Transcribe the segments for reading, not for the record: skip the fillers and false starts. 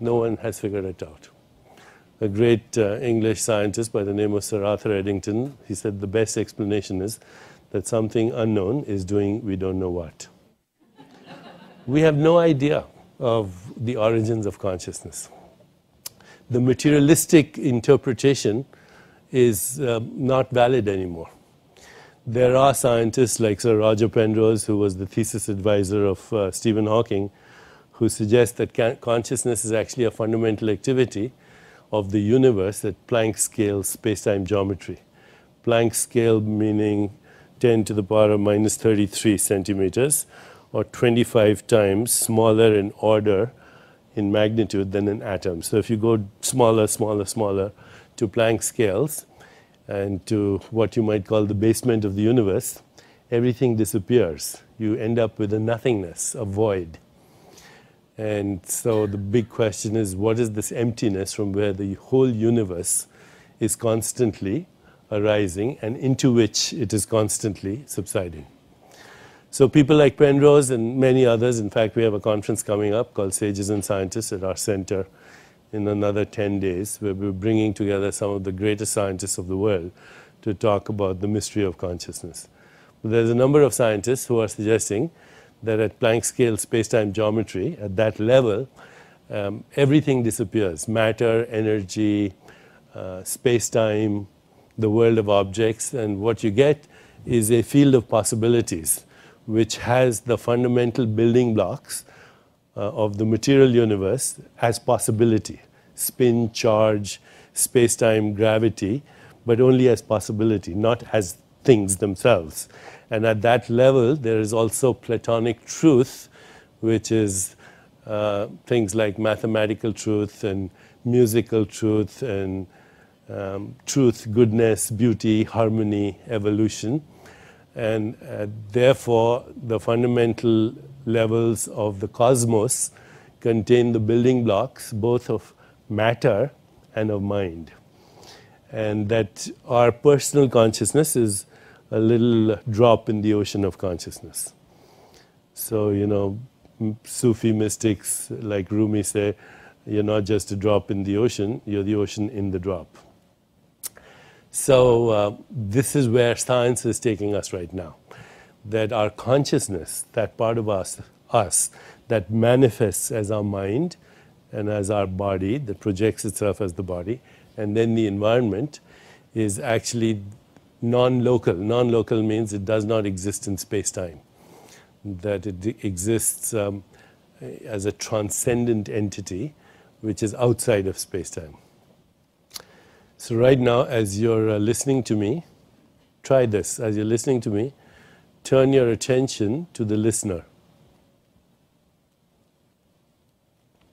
No one has figured it out. A great English scientist by the name of Sir Arthur Eddington, he said the best explanation is that something unknown is doing we don't know what. We have no idea of the origins of consciousness. The materialistic interpretation is not valid anymore. There are scientists like Sir Roger Penrose, who was the thesis advisor of Stephen Hawking, who suggests that consciousness is actually a fundamental activity of the universe at Planck scale space-time geometry. Planck scale meaning 10 to the power of minus 33 centimeters, or 25 times smaller in order in magnitude than an atom. So if you go smaller, smaller, smaller to Planck scales and to what you might call the basement of the universe, everything disappears. You end up with a nothingness, a void. And so the big question is, what is this emptiness from where the whole universe is constantly arising and into which it is constantly subsiding? So people like Penrose and many others, in fact we have a conference coming up called Sages and Scientists at our center in another 10 days, where we're bringing together some of the greatest scientists of the world to talk about the mystery of consciousness. But there's a number of scientists who are suggesting that at Planck scale space-time geometry, at that level, everything disappears. Matter, energy, space-time, the world of objects, and what you get is a field of possibilities, which has the fundamental building blocks of the material universe as possibility. Spin, charge, space-time, gravity, but only as possibility, not as things themselves. And at that level, there is also Platonic truth, which is things like mathematical truth and musical truth and truth, goodness, beauty, harmony, evolution. And therefore, the fundamental levels of the cosmos contain the building blocks both of matter and of mind. And that our personal consciousness is a little drop in the ocean of consciousness. So, you know, Sufi mystics like Rumi say, you're not just a drop in the ocean, you're the ocean in the drop. So this is where science is taking us right now, that our consciousness, that part of us that manifests as our mind and as our body, that projects itself as the body, and then the environment, is actually non-local. Non-local means it does not exist in space-time, that it exists as a transcendent entity which is outside of space-time. So right now, as you're listening to me, try this. As you're listening to me, turn your attention to the listener.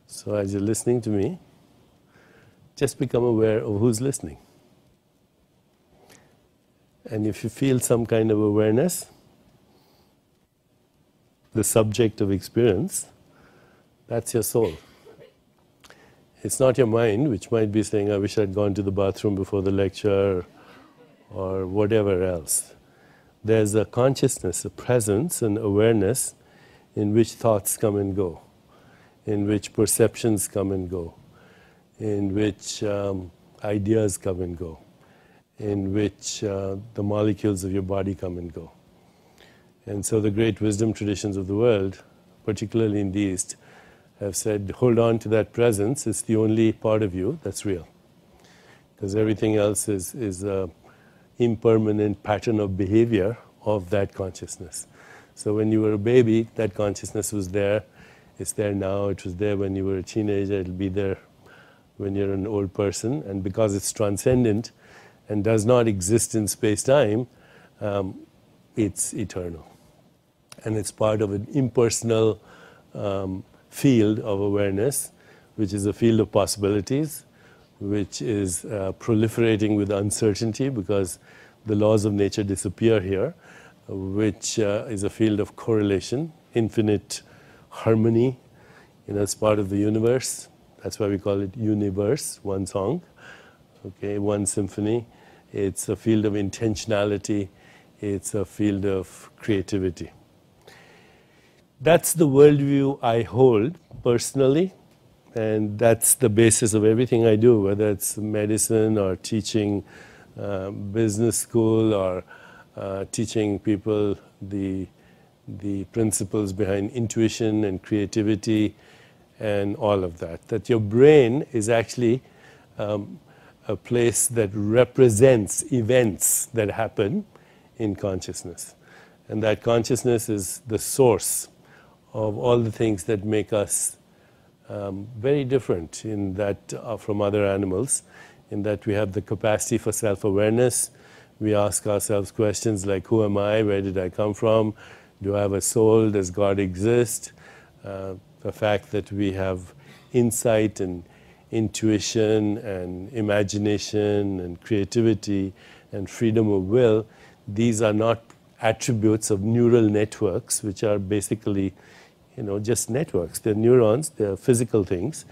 So as you're listening to me, just become aware of who's listening. And if you feel some kind of awareness, the subject of experience, that's your soul. It's not your mind, which might be saying, I wish I'd gone to the bathroom before the lecture, or whatever else. There's a consciousness, a presence, an awareness in which thoughts come and go, in which perceptions come and go, in which ideas come and go, in which the molecules of your body come and go. And so the great wisdom traditions of the world, particularly in the East, have said, hold on to that presence. It's the only part of you that's real. Because everything else is an impermanent pattern of behavior of that consciousness. So when you were a baby, that consciousness was there. It's there now. It was there when you were a teenager. It'll be there when you're an old person. And because it's transcendent and does not exist in space-time, it's eternal. And it's part of an impersonal field of awareness, which is a field of possibilities, which is proliferating with uncertainty because the laws of nature disappear here, which is a field of correlation, infinite harmony, you know, it's part of the universe. That's why we call it universe, one song, okay, one symphony. It's a field of intentionality. It's a field of creativity. That's the worldview I hold personally, And that's the basis of everything I do, whether it's medicine or teaching business school or teaching people the principles behind intuition and creativity and all of that. That your brain is actually a place that represents events that happen in consciousness. And that consciousness is the source of all the things that make us very different in that from other animals, in that we have the capacity for self-awareness. We ask ourselves questions like, who am I? Where did I come from? Do I have a soul? Does God exist? The fact that we have insight and intuition and imagination and creativity and freedom of will, these are not attributes of neural networks, which are basically, you know, just networks. They're neurons, they're physical things,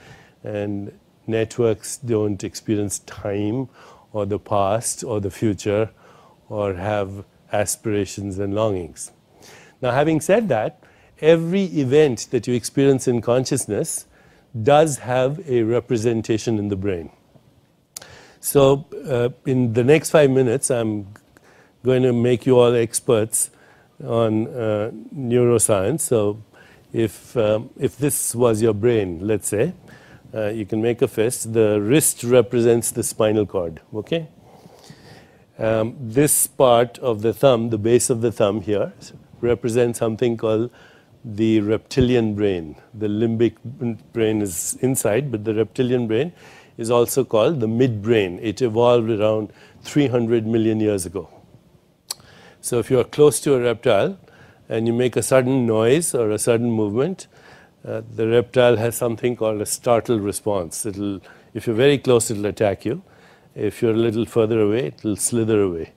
and networks don't experience time or the past or the future or have aspirations and longings. Now, having said that, every event that you experience in consciousness does have a representation in the brain. So, in the next 5 minutes, I'm going to make you all experts on neuroscience. So, if this was your brain, let's say, you can make a fist. The wrist represents the spinal cord, okay? This part of the thumb, the base of the thumb here, represents something called the reptilian brain. The limbic brain is inside, but the reptilian brain is also called the midbrain. It evolved around 300 million years ago. So if you are close to a reptile and you make a sudden noise or a sudden movement, the reptile has something called a startle response. It'll, if you're very close, it'll attack you. If you're a little further away, it'll slither away.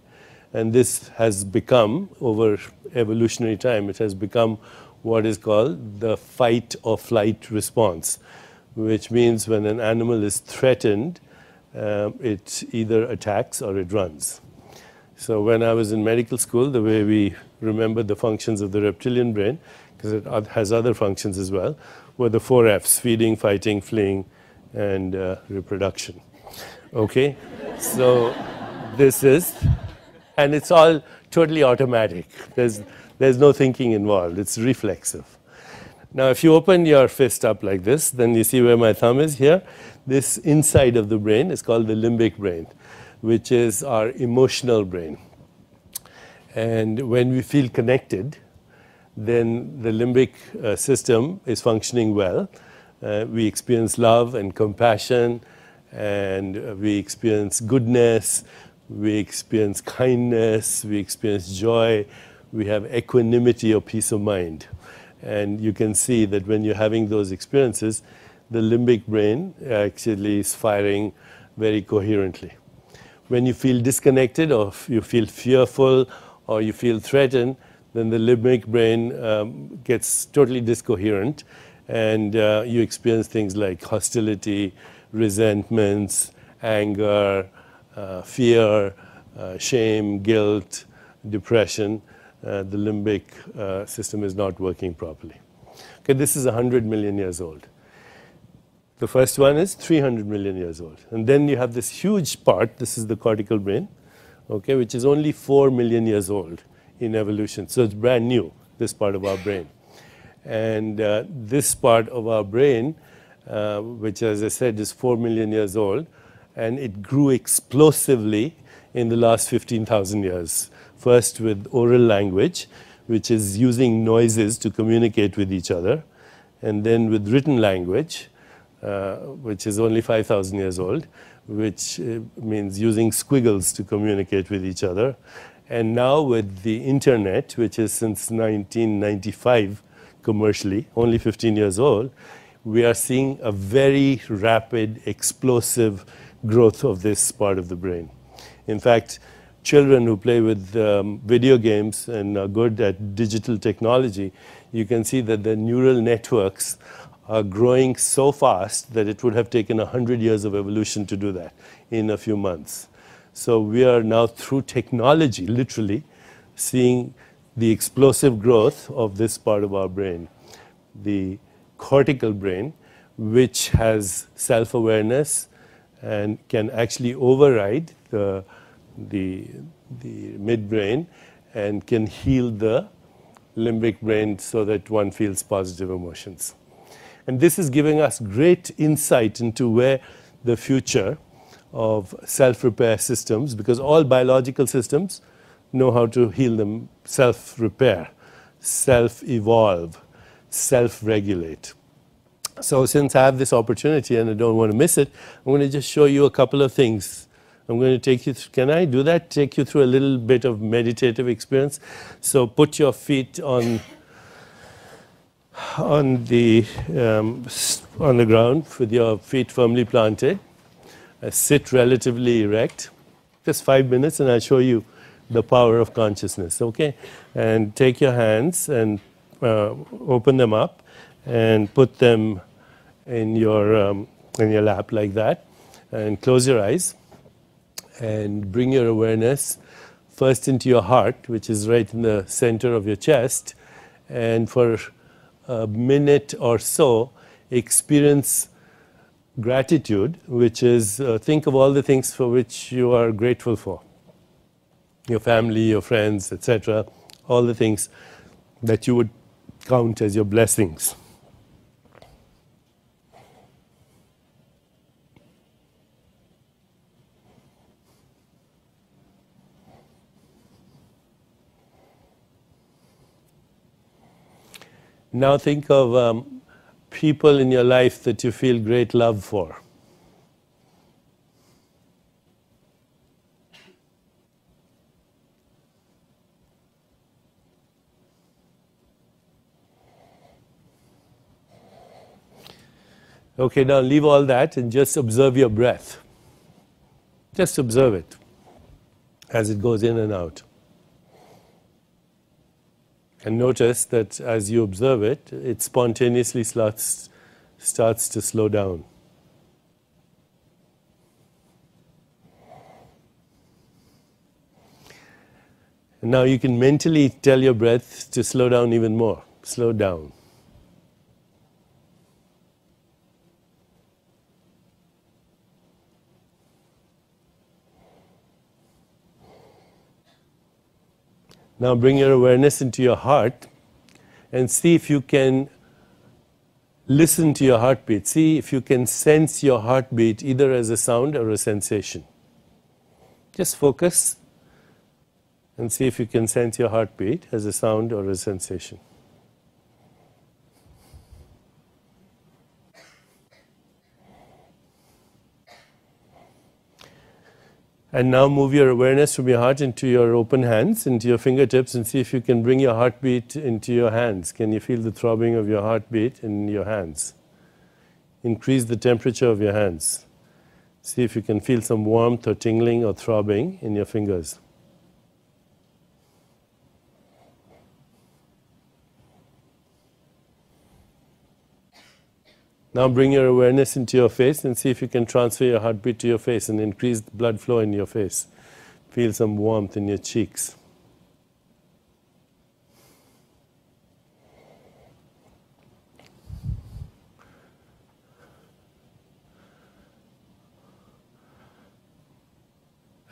And this has become, over evolutionary time, it has become what is called the fight or flight response, which means when an animal is threatened, it either attacks or it runs. So when I was in medical school, the way we remembered the functions of the reptilian brain, because it has other functions as well, were the 4 Fs: feeding, fighting, fleeing, and reproduction. Okay? So this is, and it's all totally automatic. There's no thinking involved. It's reflexive. Now, if you open your fist up like this, then you see where my thumb is here. This inside of the brain is called the limbic brain, which is our emotional brain. And when we feel connected, then the limbic system is functioning well. We experience love and compassion, and we experience goodness, we experience kindness, we experience joy, we have equanimity or peace of mind. And you can see that when you're having those experiences, the limbic brain actually is firing very coherently. When you feel disconnected or you feel fearful or you feel threatened, then the limbic brain gets totally discoherent, and you experience things like hostility, resentments, anger, fear, shame, guilt, depression. The limbic system is not working properly. Okay, this is 100 million years old. The first one is 300 million years old. And then you have this huge part, this is the cortical brain, okay, which is only 4 million years old in evolution. So it's brand new, this part of our brain. And this part of our brain, which as I said is 4 million years old, and it grew explosively in the last 15,000 years. First with oral language, which is using noises to communicate with each other, and then with written language, which is only 5,000 years old, which means using squiggles to communicate with each other. And now with the internet, which is since 1995 commercially, only 15 years old, we are seeing a very rapid, explosive growth of this part of the brain. In fact, children who play with video games and are good at digital technology, you can see that the neural networks are growing so fast that it would have taken 100 years of evolution to do that in a few months. So we are now, through technology, literally, seeing the explosive growth of this part of our brain, the cortical brain, which has self-awareness and can actually override the midbrain and can heal the limbic brain so that one feels positive emotions. And this is giving us great insight into where the future of self-repair systems, because all biological systems know how to heal them, self-repair, self-evolve, self-regulate. So since I have this opportunity and I don't want to miss it, I'm going to just show you a couple of things. I'm going to take you through, can I do that? Take you through a little bit of meditative experience. So put your feet on the ground with your feet firmly planted. Sit relatively erect. Just 5 minutes and I'll show you the power of consciousness, okay? And take your hands and open them up and put them in your lap like that, and close your eyes and bring your awareness first into your heart, which is right in the center of your chest, and for a minute or so experience gratitude, which is think of all the things for which you are grateful for. Your family, your friends, etc. All the things that you would count as your blessings. Now think of people in your life that you feel great love for. Okay, now leave all that and just observe your breath. Just observe it as it goes in and out. And notice that as you observe it, it spontaneously starts to slow down. And now you can mentally tell your breath to slow down even more. Slow down. Now bring your awareness into your heart and see if you can listen to your heartbeat. See if you can sense your heartbeat either as a sound or a sensation. Just focus and see if you can sense your heartbeat as a sound or a sensation. And now move your awareness from your heart into your open hands, into your fingertips, and see if you can bring your heartbeat into your hands. Can you feel the throbbing of your heartbeat in your hands? Increase the temperature of your hands. See if you can feel some warmth or tingling or throbbing in your fingers. Now bring your awareness into your face and see if you can transfer your heartbeat to your face and increase the blood flow in your face. Feel some warmth in your cheeks.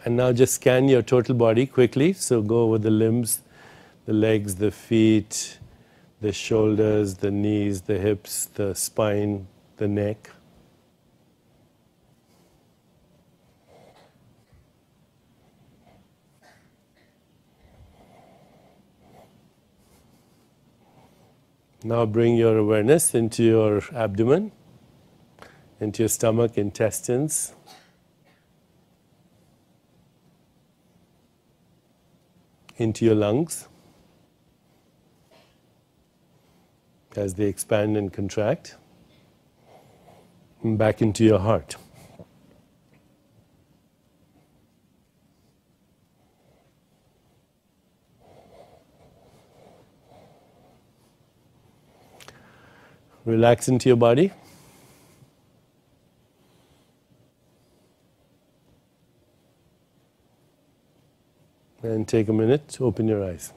And now just scan your total body quickly. So go over the limbs, the legs, the feet, the shoulders, the knees, the hips, the spine, the neck. Now bring your awareness into your abdomen, into your stomach, intestines. Into your lungs, as they expand and contract, and back into your heart. Relax into your body. And take a minute to open your eyes.